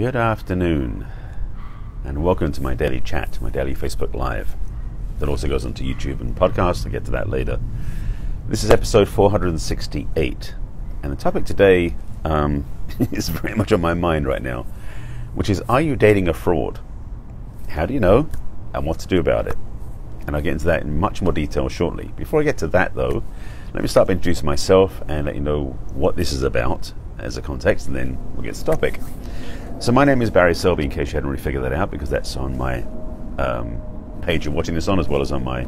Good afternoon, and welcome to my daily chat, my daily Facebook Live. That also goes onto YouTube and podcasts. I'll get to that later. This is episode 468, and the topic today is very much on my mind right now, which is, are you dating a fraud? How do you know, and what to do about it? And I'll get into that in much more detail shortly. Before I get to that, though, let me start by introducing myself and let you know what this is about as a context, and then we'll get to the topic. So my name is Barry Selby, in case you hadn't really figured that out, because that's on my page you're watching this on, as well as on my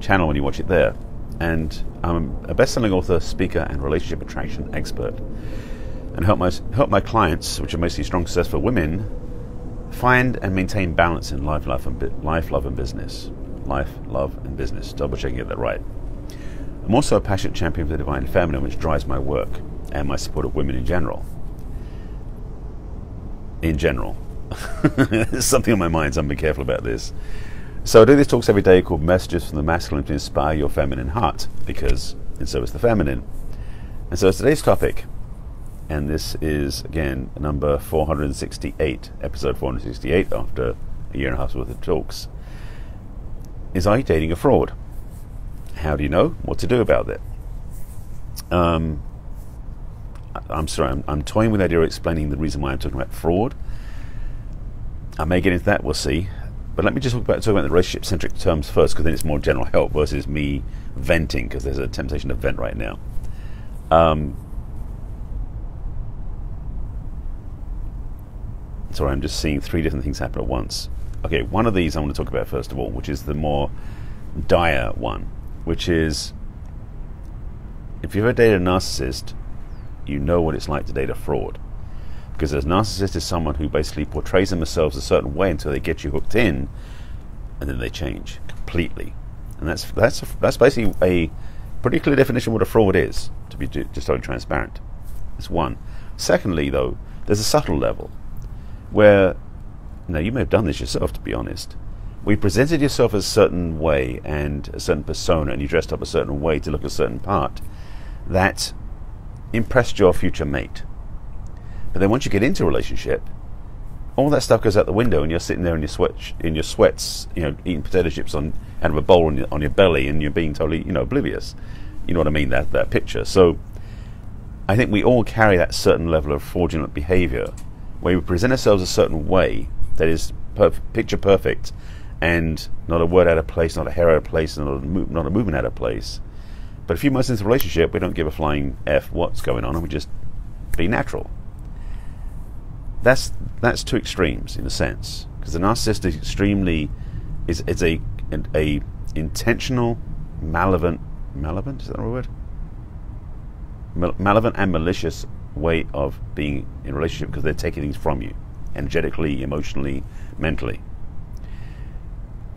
channel when you watch it there. And I'm a best-selling author, speaker, and relationship attraction expert, and help my clients, which are mostly strong, successful women, find and maintain balance in life, love, and business. Double-checking you get that right. I'm also a passionate champion for the divine feminine, which drives my work and my support of women in general. There's something on my mind, so I'm being careful about this. So I do these talks every day called Messages From The Masculine to inspire your feminine heart, because, and so is the feminine. And so it's today's topic, and this is, again, number 468, episode 468, after a year and a half's worth of talks, is, are you dating a fraud? How do you know? What to do about it? I'm sorry, I'm toying with the idea of explaining the reason why I'm talking about fraud. I may get into that, we'll see. But let me just talk about the relationship-centric terms first, because then it's more general help versus me venting, because there's a temptation to vent right now. Sorry, I'm just seeing three different things happen at once. Okay, one of these I want to talk about first of all, which is the more dire one, which is, if you've ever dated a narcissist, you know what it's like to date a fraud, because a narcissist is someone who basically portrays themselves a certain way until they get you hooked in, and then they change completely. And that's basically a pretty clear definition of what a fraud is, to be just totally transparent. That's one. Secondly, though, there's a subtle level where, now you may have done this yourself, to be honest. We presented yourself a certain way and a certain persona, and you dressed up a certain way to look a certain part that impressed your future mate. But then once you get into a relationship, all that stuff goes out the window, and you're sitting there in your sweats, you know, eating potato chips out of a bowl on your belly, and you're being totally, you know, oblivious. You know what I mean? That picture. So I think we all carry that certain level of fraudulent behavior, where we present ourselves a certain way that is picture perfect, and not a word out of place, not a hair out of place, not a movement out of place. But a few months into the relationship, we don't give a flying F what's going on, and we just be natural. That's two extremes, in a sense, because the narcissist is extremely is an intentional, malevolent, is that the right word? Malevolent and malicious way of being in a relationship, because they're taking things from you, energetically, emotionally, mentally.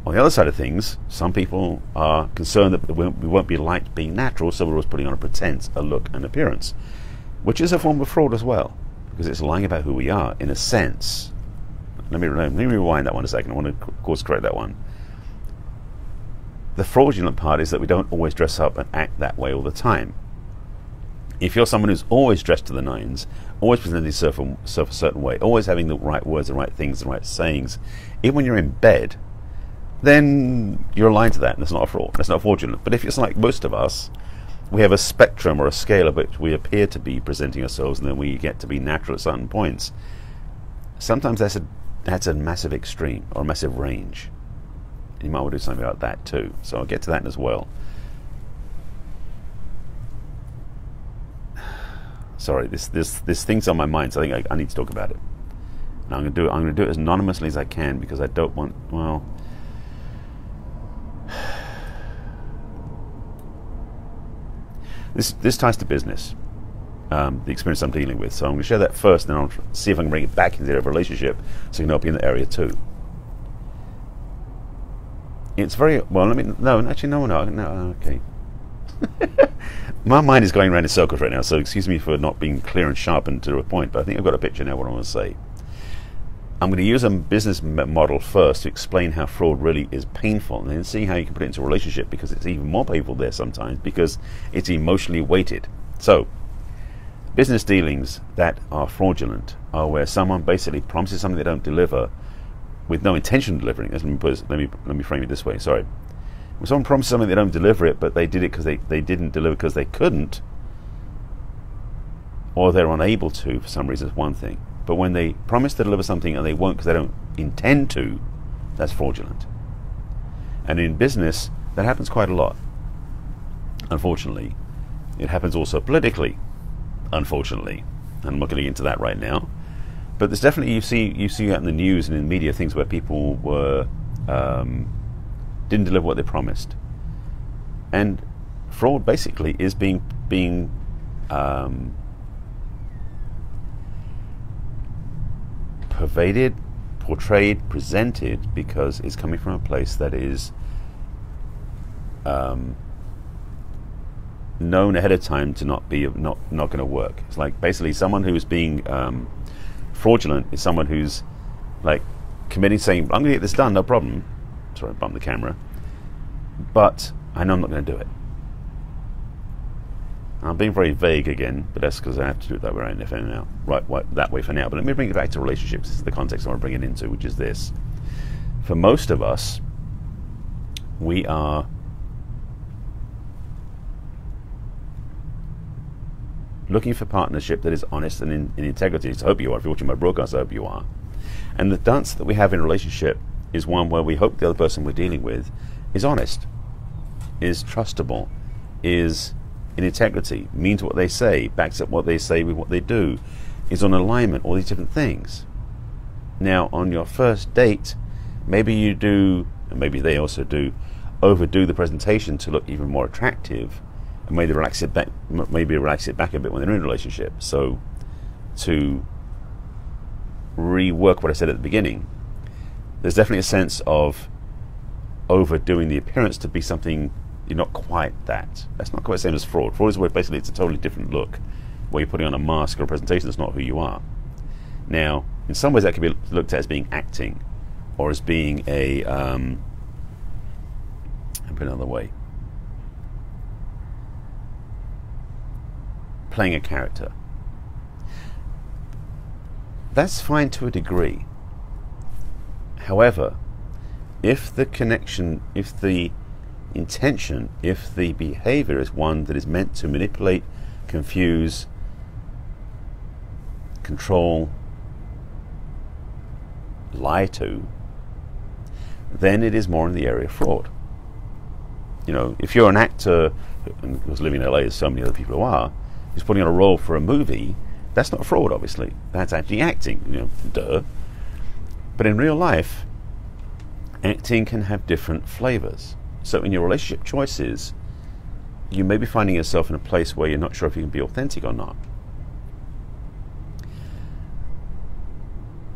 On the other side of things, some people are concerned that we won't be liked being natural, so we're always putting on a pretense, a look, an appearance, which is a form of fraud as well, because it's lying about who we are, in a sense. Let me rewind that one a second. I want to course correct that one. The fraudulent part is that we don't always dress up and act that way all the time. If you're someone who's always dressed to the nines, always presenting yourself a certain way, always having the right words, the right things, the right sayings, even when you're in bed, then you're aligned to that, and that's not a fraud, that's not fraudulent. But if it's like most of us, we have a spectrum or a scale of which we appear to be presenting ourselves, and then we get to be natural at certain points. Sometimes that's a massive extreme, or a massive range. And you might want to do something about that too, so I'll get to that as well. Sorry, this thing's on my mind, so I think I need to talk about it. And I'm going to do it as anonymously as I can, because I don't want, well, this ties to business, the experience I'm dealing with. So I'm going to share that first, and then I'll see if I can bring it back into the relationship, so you can help you in that area too. It's very, well, let me, no, actually, no, okay. My mind is going around in circles right now, so excuse me for not being clear and sharp and to a point, but I think I've got a picture now of what I want to say. I'm going to use a business model first to explain how fraud really is painful, and then see how you can put it into a relationship, because it's even more painful there sometimes, because it's emotionally weighted. So, business dealings that are fraudulent are where someone basically promises something they don't deliver with no intention of delivering. Let me frame it this way, sorry. When someone promises something, they don't deliver it, but they did it because they didn't deliver because they couldn't, or they're unable to for some reason, is one thing. But when they promise to deliver something and they won't because they don't intend to, that's fraudulent. And in business, that happens quite a lot, unfortunately. It happens also politically, unfortunately. And I'm not getting into that right now. But there's definitely, you see that in the news and in the media, things where people were didn't deliver what they promised. And fraud basically is being pervaded, portrayed, presented, because it's coming from a place that is known ahead of time to not going to work. It's like basically someone who is being fraudulent is someone who's like committing, saying, "I'm going to get this done, no problem." Sorry, I bumped the camera, but I know I'm not going to do it. I'm being very vague again, but that's because I have to do it that way right now. Right, that way for now. But let me bring it back to relationships. This is the context I want to bring it into, which is this. For most of us, we are looking for partnership that is honest and in integrity. So I hope you are. If you're watching my broadcast, I hope you are. And the dance that we have in a relationship is one where we hope the other person we're dealing with is honest, is trustable, is in integrity, means what they say, backs up what they say with what they do, is on alignment, all these different things. Now, on your first date, maybe you do, and maybe they also do, overdo the presentation to look even more attractive, and maybe relax it back a bit when they're in a relationship. So, to rework what I said at the beginning, there's definitely a sense of overdoing the appearance to be something you're not quite that. That's not quite the same as fraud. Fraud is where basically it's a totally different look, where you're putting on a mask or a presentation that's not who you are. Now, in some ways that can be looked at as being acting, or as being a, I'll put it another way, playing a character. That's fine to a degree. However, if the connection, if the intention, if the behavior is one that is meant to manipulate, confuse, control, lie to, then it is more in the area of fraud. You know, if you're an actor, and of course living in LA as so many other people who are, who's putting on a role for a movie, that's not fraud, obviously. That's actually acting, you know, duh. But in real life, acting can have different flavors. So in your relationship choices, you may be finding yourself in a place where you're not sure if you can be authentic or not.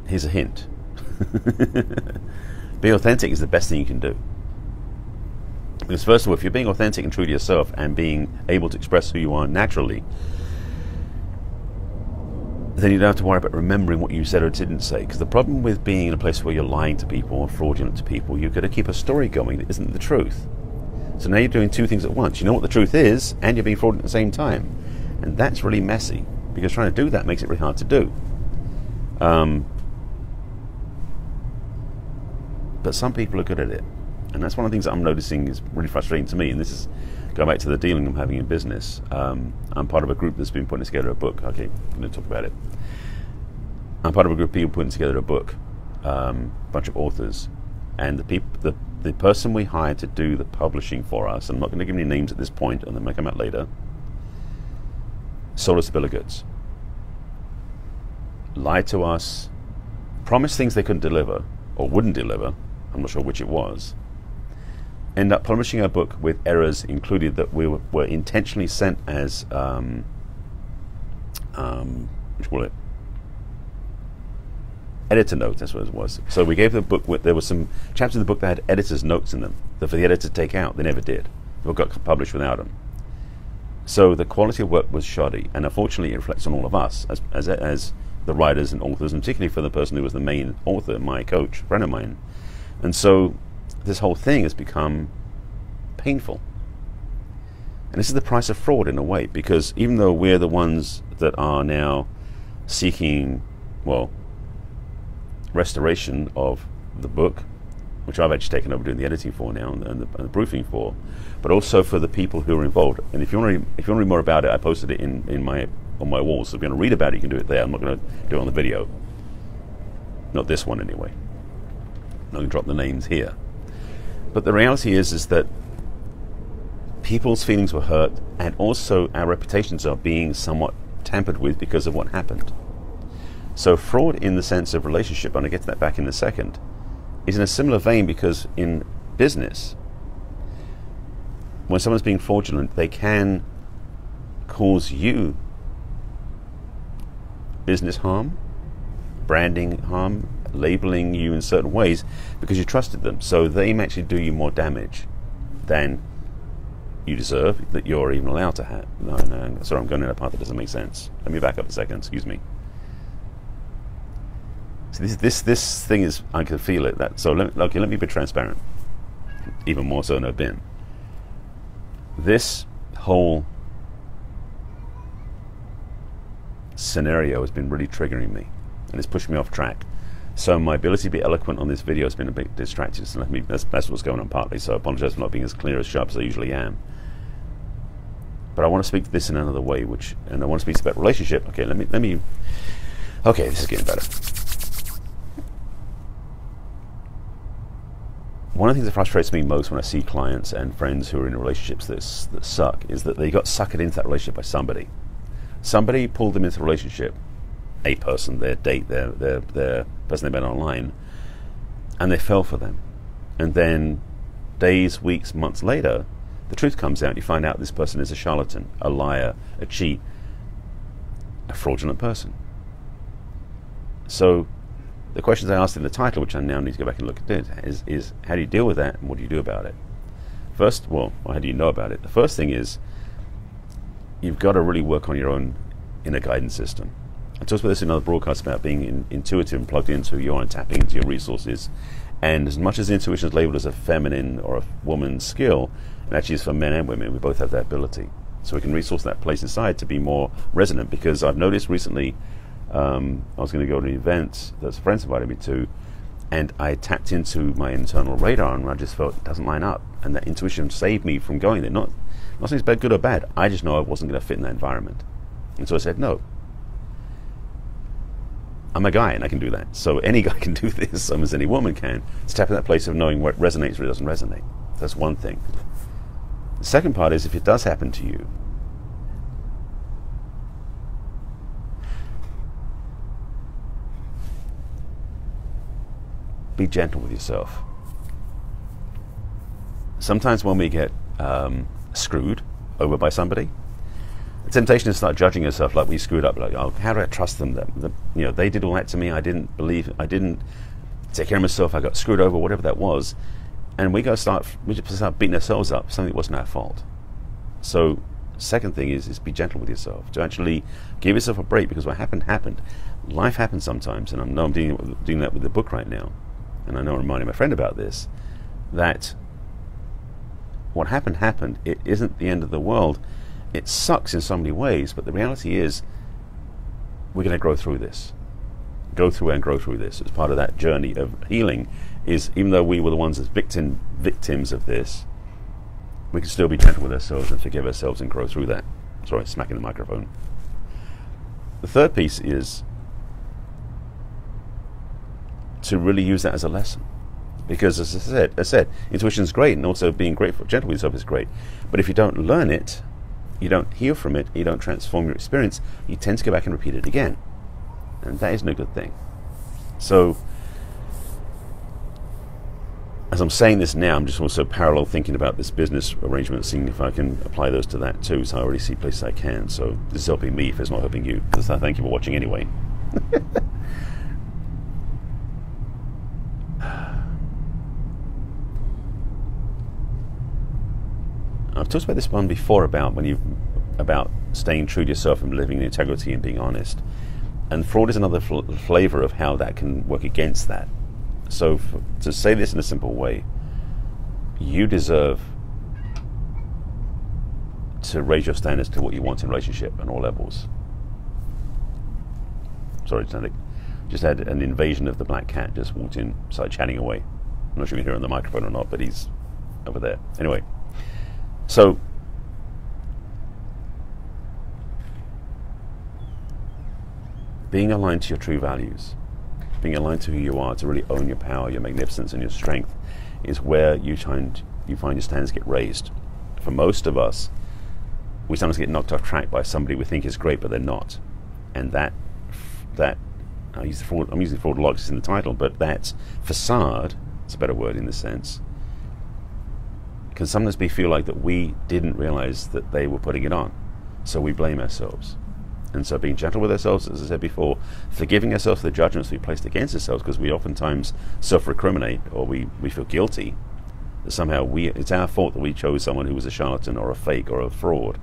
Here's a hint. Being authentic is the best thing you can do. Because first of all, if you're being authentic and true to yourself and being able to express who you are naturally, then you don't have to worry about remembering what you said or didn't say. Because the problem with being in a place where you're lying to people or fraudulent to people, you've got to keep a story going that isn't the truth. So now you're doing two things at once. You know what the truth is, and you're being fraudulent at the same time. And that's really messy, because trying to do that makes it really hard to do. But some people are good at it. And that's one of the things that I'm noticing is really frustrating to me. And this is going back to the dealing I'm having in business. I'm part of a group that's been putting together a book. Okay, I'm going to talk about it. I'm part of a group of people putting together a book, a bunch of authors. And the person we hired to do the publishing for us, I'm not going to give any names at this point, and they may come out later, sold us a bill of goods. Lied to us, promised things they couldn't deliver, or wouldn't deliver, I'm not sure which it was, end up publishing our book with errors included that we were intentionally sent as, editor notes, that's what it was. So we gave the book, there were some chapters in the book that had editor's notes in them, that for the editor to take out, they never did. The book got published without them. So the quality of work was shoddy, and unfortunately it reflects on all of us, as the writers and authors, and particularly for the person who was the main author, my coach, friend of mine. And so this whole thing has become painful. And this is the price of fraud in a way, because even though we're the ones that are now seeking well, restoration of the book, which I've actually taken over doing the editing for now and the proofing for, but also for the people who are involved. And if you want to read more about it, I posted it on my wall. So if you're going to read about it, you can do it there. I'm not going to do it on the video. Not this one anyway. I'm not going to drop the names here. But the reality is that people's feelings were hurt, and also our reputations are being somewhat tampered with because of what happened. So fraud in the sense of relationship, and I'll get to that back in a second, is in a similar vein, because in business, when someone's being fraudulent, they can cause you business harm, branding harm, labeling you in certain ways because you trusted them. So they may actually do you more damage than you deserve, that you're even allowed to have. No, sorry, I'm going in a path that doesn't make sense. Let me back up a second, excuse me. So this thing is, I can feel it. So let me be transparent, even more so than I've been. This whole scenario has been really triggering me, and it's pushed me off track. So my ability to be eloquent on this video has been a bit distracted. So that's what's going on partly. So I apologize for not being as clear as sharp as I usually am. But I want to speak to this in another way, and I want to speak about relationship. Okay, let me. Okay, this is getting better. One of the things that frustrates me most when I see clients and friends who are in relationships that suck is that they got suckered into that relationship by somebody. Somebody pulled them into a relationship, a person, their date, their person they met online, and they fell for them. And then days, weeks, months later, the truth comes out. You find out this person is a charlatan, a liar, a cheat, a fraudulent person. So the questions I asked in the title, which I now need to go back and look at, is how do you deal with that, and what do you do about it? First, well, how do you know about it? The first thing is you've got to really work on your own inner guidance system. I talked about this in another broadcast about being intuitive and plugged into who you are and tapping into your resources. And as much as intuition is labeled as a feminine or a woman's skill, it actually is for men and women. We both have that ability. So we can resource that place inside to be more resonant, because I've noticed recently, I was going to go to an event that friends invited me to, and I tapped into my internal radar, and I just felt it doesn't line up, and that intuition saved me from going there. Not saying it's good or bad, I just know I wasn't going to fit in that environment, and so I said no. I'm a guy and I can do that, so any guy can do this, some as any woman can. It's tapping that place of knowing what resonates or doesn't resonate. That's one thing. The second part is, if it does happen to you, be gentle with yourself. Sometimes when we get screwed over by somebody, the temptation is to start judging yourself, like we screwed up, like, oh, how do I trust them? You know, they did all that to me, I didn't believe, I didn't take care of myself, I got screwed over, whatever that was. And we just start beating ourselves up, something that wasn't our fault. So second thing is be gentle with yourself, to actually give yourself a break, because what happened happened. Life happens sometimes, and I know I'm dealing that with the book right now. And I know I'm reminding my friend about this, that what happened happened. It isn't the end of the world. It sucks in so many ways, but the reality is we're going to grow through this. Go through and grow through this. It's part of that journey of healing, is even though we were the ones as victims of this, we can still be gentle with ourselves and forgive ourselves and grow through that. Sorry, smacking the microphone. The third piece is to really use that as a lesson, because as I said, intuition is great, and also being grateful, gentle with yourself is great. But if you don't learn it, you don't heal from it, you don't transform your experience, you tend to go back and repeat it again, and that isn't a good thing. So as I'm saying this now, I'm just also parallel thinking about this business arrangement, seeing if I can apply those to that too. So I already see places I can. So this is helping me if it's not helping you. So I thank you for watching anyway. I've talked about this one before about staying true to yourself and living in integrity and being honest. And fraud is another flavor of how that can work against that. So to say this in a simple way, you deserve to raise your standards to what you want in relationship on all levels. Sorry, Tandik. Just had an invasion of the black cat, just walked in, started chatting away. I'm not sure if you can hear on the microphone or not, but he's over there. Anyway, so being aligned to your true values, being aligned to who you are, to really own your power, your magnificence, and your strength is where you find your standards get raised. For most of us, we sometimes get knocked off track by somebody we think is great, but they're not. And that I'm using fraud a lot, it's in the title, but that facade, it's a better word in this sense, can sometimes feel like that we didn't realize that they were putting it on. So we blame ourselves. And so being gentle with ourselves, as I said before, forgiving ourselves for the judgments we placed against ourselves, because we oftentimes self-recriminate, or we feel guilty that somehow it's our fault that we chose someone who was a charlatan or a fake or a fraud,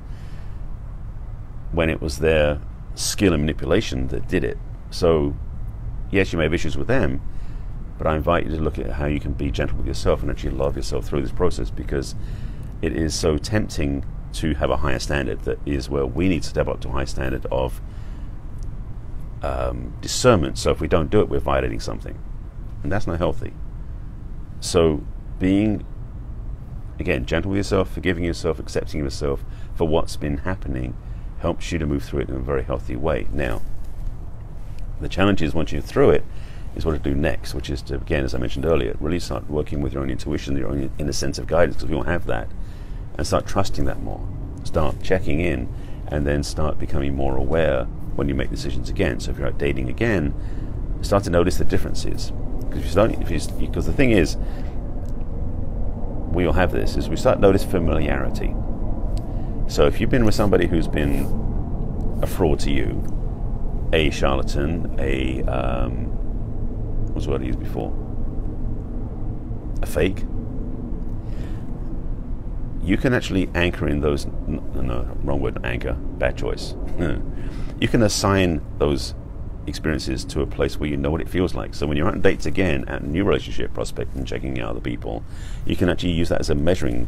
when it was their skill and manipulation that did it. So yes, you may have issues with them, but I invite you to look at how you can be gentle with yourself and actually love yourself through this process, because it is so tempting to have a higher standard. That is where we need to step up to a high standard of discernment. So if we don't do it, we're violating something, and that's not healthy. So being, again, gentle with yourself, forgiving yourself, accepting yourself for what's been happening, helps you to move through it in a very healthy way. Now, the challenge is, once you're through it, is what to do next, which is to, again, as I mentioned earlier, really start working with your own intuition, your own inner sense of guidance, because we all have that, and start trusting that more. Start checking in, and then start becoming more aware when you make decisions again. So if you're out dating again, start to notice the differences. Because the thing is, we all have this, is we start to notice familiarity. So if you've been with somebody who's been a fraud to you, a charlatan, a what was the word I used before? A fake. You can actually anchor in those, no, wrong word, anchor, bad choice. You can assign those experiences to a place where you know what it feels like. So when you're out on dates again, at a new relationship, prospecting, checking out other people, you can actually use that as a measuring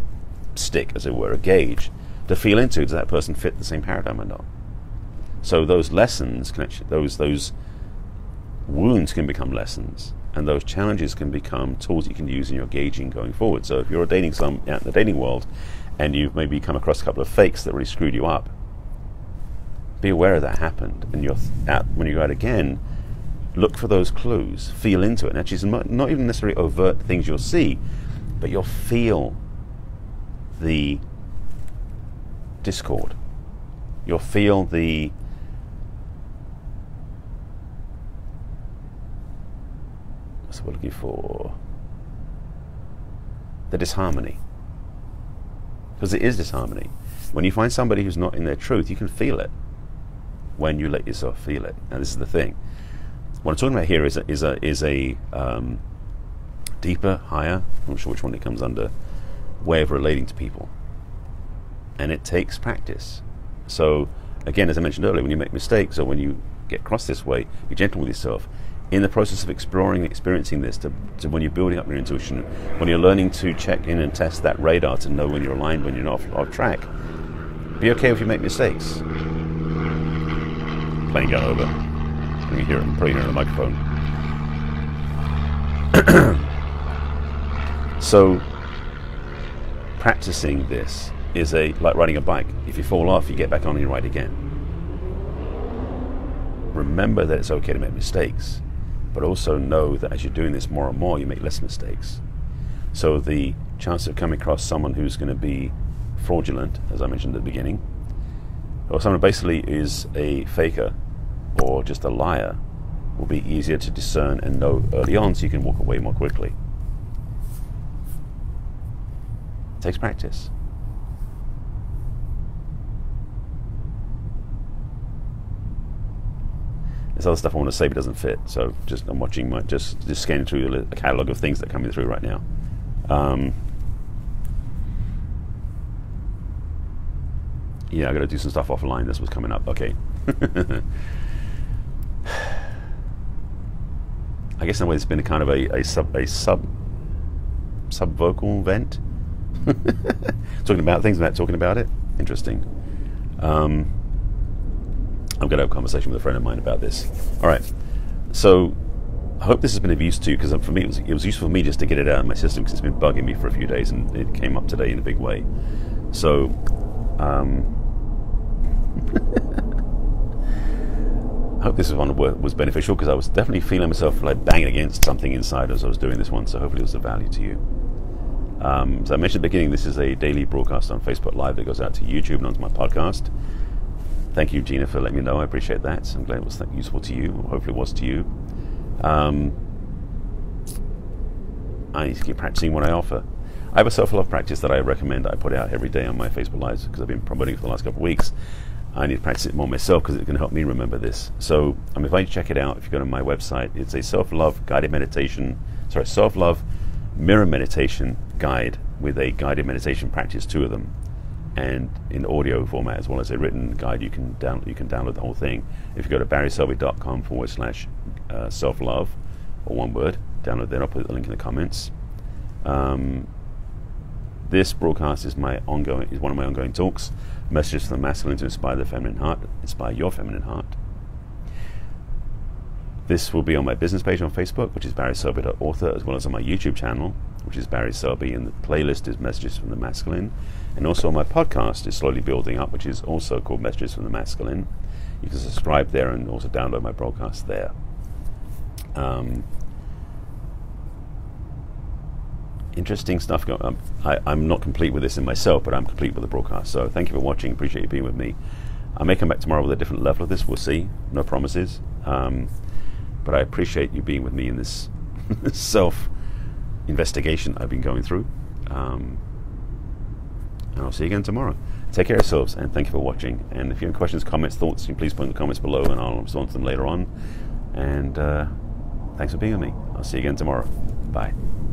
stick, as it were, a gauge, to feel into, does that person fit the same paradigm or not? So those lessons, can actually, those wounds can become lessons, and those challenges can become tools you can use in your gauging going forward. So if you're dating someone out in the dating world and you've maybe come across a couple of fakes that really screwed you up, be aware that happened, and you're out, when you go out again, look for those clues, feel into it. And actually, it's not even necessarily overt things you'll see, but you'll feel the discord, you'll feel the we're looking for, the disharmony, because it is disharmony. When you find somebody who's not in their truth, you can feel it when you let yourself feel it. And this is the thing, what I'm talking about here is a deeper, higher, I'm not sure which one it comes under, way of relating to people, and it takes practice. So again, as I mentioned earlier, when you make mistakes or when you get crossed this way, be gentle with yourself. In the process of exploring and experiencing this, to when you're building up your intuition, when you're learning to check in and test that radar to know when you're aligned, when you're not off track, be okay if you make mistakes. Plane got over. You can hear it, probably hear it on the microphone. So, practicing this is like riding a bike. If you fall off, you get back on and you ride again. Remember that it's okay to make mistakes, but also know that as you're doing this more and more, you make less mistakes. So the chance of coming across someone who's going to be fraudulent, as I mentioned at the beginning, or someone who basically is a faker or just a liar, will be easier to discern and know early on, so you can walk away more quickly. It takes practice. There's other stuff I want to say, but it doesn't fit. So just I'm watching, just scanning through a catalogue of things that are coming through right now. Yeah, I've got to do some stuff offline. This was coming up. Okay. I guess in a way it's been a kind of a sub-vocal vent. Talking about things without talking about it. Interesting. I'm going to have a conversation with a friend of mine about this. All right. So I hope this has been of use to you, because for me it was useful for me just to get it out of my system, because it's been bugging me for a few days and it came up today in a big way. So I hope this one was beneficial, because I was definitely feeling myself like banging against something inside as I was doing this one, so hopefully it was of value to you. So I mentioned at the beginning, this is a daily broadcast on Facebook Live that goes out to YouTube and onto my podcast. Thank you, Gina, for letting me know. I appreciate that. I'm glad it was useful to you, or hopefully it was to you. I need to keep practicing what I offer. I have a self-love practice that I recommend that I put out every day on my Facebook Lives, because I've been promoting it for the last couple of weeks. I need to practice it more myself, because it's going to help me remember this. So I mean, if I check it out, if you go to my website, it's a self-love mirror meditation guide with a guided meditation practice, two of them, and in audio format as well as a written guide. You can download the whole thing. If you go to barryselby.com/self-love, or one word, download that. I'll put the link in the comments. This broadcast is one of my ongoing talks, Messages from the Masculine to Inspire the Feminine Heart, Inspire Your Feminine Heart. This will be on my business page on Facebook, which is barryselby.author, as well as on my YouTube channel, which is Barry Selby, and the playlist is Messages from the Masculine. And also my podcast is slowly building up, which is also called Messages from the Masculine. You can subscribe there and also download my broadcast there. Interesting stuff going on. I'm not complete with this in myself, but I'm complete with the broadcast. So thank you for watching. Appreciate you being with me. I may come back tomorrow with a different level of this. We'll see. No promises. But I appreciate you being with me in this self-investigation I've been going through. And I'll see you again tomorrow. Take care of yourselves, and thank you for watching. And if you have questions, comments, thoughts, you can please put in the comments below, and I'll respond to them later on. And thanks for being with me. I'll see you again tomorrow. Bye.